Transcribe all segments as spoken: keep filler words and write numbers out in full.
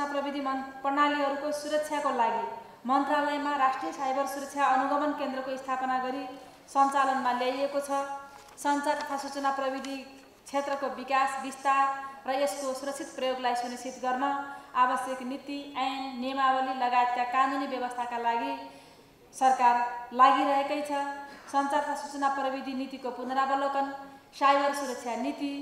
सूचना प्रविधि प्रणालीहरुको सुरक्षाको लागि मन्त्रालयमा राष्ट्रिय साइबर सुरक्षा अनुगमन केन्द्रको स्थापना गरी सञ्चालनमा ल्याइएको छ। संचार तथा सूचना प्रविधि क्षेत्रको विकास विस्तार र यसको सुरक्षित प्रयोगलाई सुनिश्चित गर्न आवश्यक नीति ऐन नियमावली लगायतका कानुनी व्यवस्थाका लागि सरकार लागिरहेकै छ। संचार तथा सूचना प्रविधि नीतिको पुनरावलोकन, साइबर सुरक्षा नीति,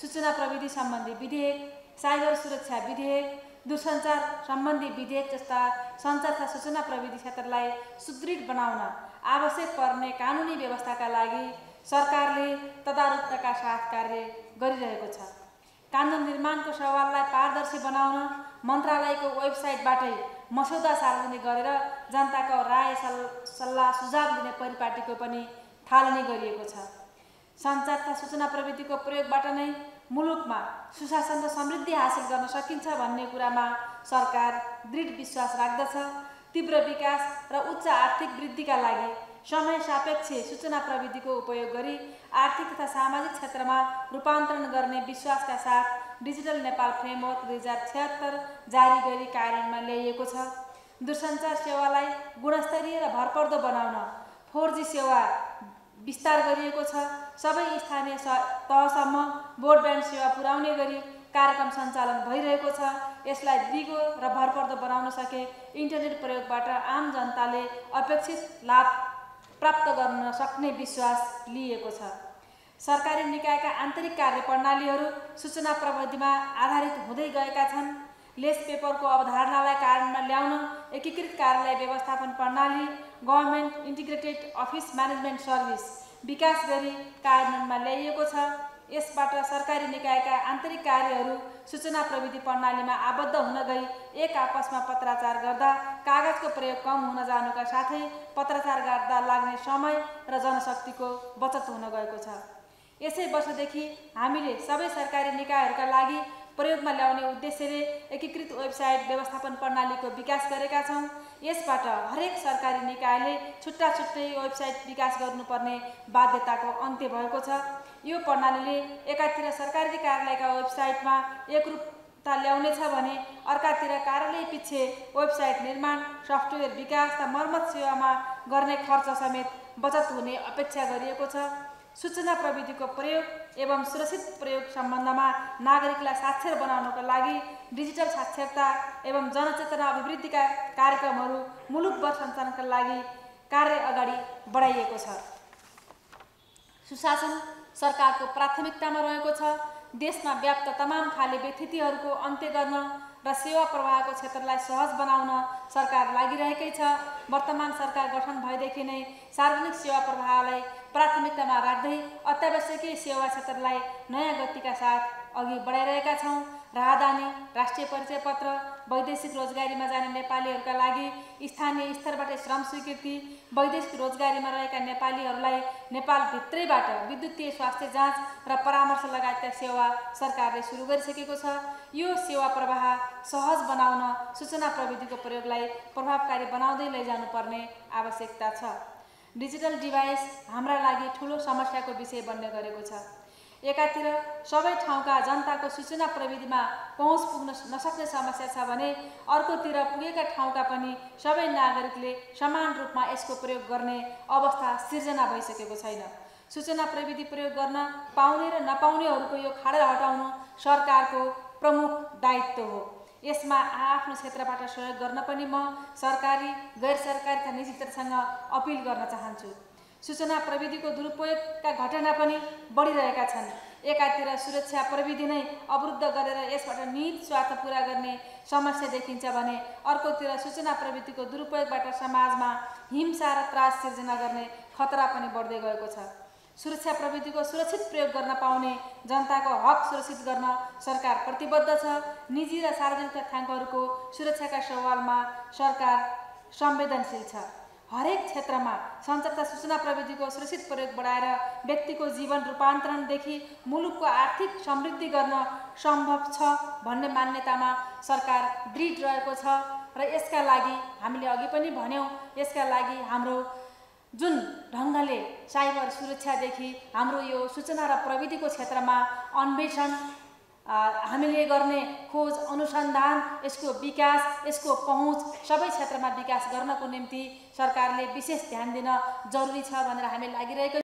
सूचना प्रविधि सम्बन्धी विधेयक, साइबर सुरक्षा विधेयक, दूरसञ्चार सम्बन्धी विधेयक जस्ता संचार तथा सूचना प्रविधि क्षेत्रलाई सुदृढ बनाउन आवश्यक पर्ने कानुनी व्यवस्थाका लागि सरकारले तदारुकताका साथ कार्य गरिरहेको छ। कानुन निर्माणको सवाललाई पारदर्शी बनाउन मन्त्रालयको वेबसाइटबाटै मसौदा सार्वजनिक गरेर जनताको राय सल्लाह सुझाव लिने परिपाटीको पनि थालनी गरिएको छ। संचार तथा सूचना प्रविधिको प्रयोगबाट नै मुलुकमा सुशासन र समृद्धि हासिल गर्न सकिन्छ भन्ने कुरामा सरकार दृढ विश्वास राख्दछ। तीव्र विकास र उच्च आर्थिक वृद्धिका लागि समय सापेक्ष सूचना प्रविधिको उपयोग गरी आर्थिक तथा सामाजिक क्षेत्रमा रूपान्तरण गर्ने विश्वासका साथ डिजिटल नेपाल फ्रेमवर्क दुई हजार छिहत्तर जारी गरी कार्यान्वयनमा ल्याइएको छ। दूरसञ्चार सेवालाई गुणस्तरीय र भरपर्दो बनाउन फोर जी सेवा विस्तार गरिएको छ। सबै स्थानीय तहसम्म ब्रोडब्यान्ड सेवा पुर्याउने गरी कार्यक्रम सञ्चालन भइरहेको छ। यसलाई दिगो र भरपर्दो बनाउन सके इन्टरनेट प्रयोगबाट आम जनताले अपेक्षित लाभ प्राप्त गर्न सक्ने विश्वास लिएको छ। सरकारी निकायका आन्तरिक कार्य प्रणालीहरू सूचना प्रविधिमा आधारित हुँदै गएका छन्। लेस पेपरको अवधारणालाई कार्यान्वयनमा ल्याउन एकीकृत कार्यालय व्यवस्थापन प्रणाली, government integrated office management service विकास गरी कार्यान्वयनमा ल्याइएको छ। यसबाट सरकारी निकायका आन्तरिक कार्यहरू सूचना प्रविधि प्रणालीमा आबद्ध हुन गई एक आपसमा पत्राचार गर्दा कागजको प्रयोग कम हुन जानुका साथै पत्राचार गर्दा लाग्ने समय र जनशक्तिको बचत हुन गएको छ। यसै वर्षदेखि हामीले सबै सरकारी निकायहरूका लागि प्रयोगमा ल्याउने उद्देश्यले एकीकृत वेबसाइट व्यवस्थापन प्रणालीको विकास गरेका छौं। यसबाट हरेक सरकारी निकायले छुट्टा छुट्टै वेबसाइट विकास गर्नुपर्ने बाध्यताको अन्त्य भएको छ। यो प्रणालीले एकातिर सरकारी कार्यालयका वेबसाइटमा एकरूपता ल्याउनेछ भने अर्कातिर कार्यालय पछि वेबसाइट निर्माण, सफ्टवेयर विकास र मर्मत सेवामा गर्ने खर्च समेत बचत हुने अपेक्षा गरिएको छ। सूचना प्रविधिको प्रयोग एवं सुरक्षित प्रयोग सम्बन्धमा नागरिकलाई साक्षर बनाउनको लागि डिजिटल साक्षरता एवं जनचेतना अभिवृद्धिका कार्यक्रमहरू मुलुकभर सञ्चालनका लागि कार्य अगाडि बढाइएको छ। सुशासन सरकारको प्राथमिकतामा रहेको छ। देशमा व्याप्त तमाम खाली व्यथितिहरूको अन्त्य गर्न र सेवा प्रवाहको क्षेत्रलाई सहज बनाउन सरकार लागिरहेकै छ। वर्तमान सरकार गठन भएदेखि नै सार्वजनिक सेवा प्रवाहलाई प्राथमिकतामा राख्दै अत्यावश्यकीय सेवा क्षेत्रलाई नयाँ गतिका साथ अघि बढाइरहेका छौँ। राहदानी, राष्ट्रिय परिचय पत्र, वैदेशिक रोजगारीमा जाने नेपालीहरूका लागि स्थानीय स्तरबाट श्रम स्वीकृति, वैदेशिक रोजगारीमा रहेका नेपालीहरूलाई नेपालभित्रैबाट विद्युतीय स्वास्थ्य जाँच र परामर्श लगायतका सेवा सरकारले सुरु गरिसकेको छ। यो सेवा प्रवाह सहज बनाउन सूचना प्रविधिको प्रयोगलाई प्रभावकारी बनाउँदै लैजानुपर्ने आवश्यकता छ। डिजिटल डिभाइस हाम्रा लागि ठुलो समस्याको विषय बन्ने गरेको छ। एकातिर सबै ठाउँका जनताको सूचना प्रविधिमा पहुँच पुग्न नसक्ने समस्या छ भने अर्कोतिर पुगेका ठाउँका पनि सबै नागरिकले समान रूपमा यसको प्रयोग गर्ने अवस्था सिर्जना भइसकेको छैन। सूचना प्रविधि प्रयोग गर्न पाउने र नपाउनेहरूको यो खाडल हटाउनु सरकारको प्रमुख दायित्व हो। यसमा आआफ्नो क्षेत्रबाट सहयोग गर्न पनि म सरकारी, गैर सरकारी तथा निजी क्षेत्रसँग अपिल गर्न चाहन्छु। सूचना प्रविधिको दुरुपयोगका घटना पनि बढिरहेका छन्। एकातिर सुरक्षा प्रविधि नै अवरुद्ध गरेर यसबाट निहित स्वार्थ पूरा गर्ने समस्या देखिन्छ भने अर्कोतिर सूचना प्रविधिको दुरुपयोगबाट समाजमा हिंसा र त्रास सिर्जना गर्ने खतरा पनि बढ्दै गएको छ। सुरक्षा प्रविधिको सुरक्षित प्रयोग गर्न पाउने जनताको हक सुरक्षित गर्न सरकार प्रतिबद्ध छ। निजी र सार्वजनिक तथ्याङ्कहरूको सुरक्षाका सवालमा सरकार संवेदनशील छ। हरेक क्षेत्रमा संचार तथा सूचना प्रविधिको सुरक्षित प्रयोग बढाएर व्यक्तिको जीवन रूपान्तरणदेखि मुलुकको आर्थिक समृद्धि गर्न सम्भव छ भन्ने मान्यतामा सरकार दृढ रहेको छ र यसका लागि हामीले अघि पनि भन्यौँ। यसका लागि हाम्रो जुन ढङ्गले साइबर सुरक्षादेखि हाम्रो यो सूचना र प्रविधिको क्षेत्रमा अन्वेषण हामीले गर्ने खोज अनुसन्धान यसको विकास यसको पहुँच सबै क्षेत्रमा विकास गर्नको निम्ति सरकारले विशेष ध्यान दिन जरुरी छ भनेर हामी लागिरहेको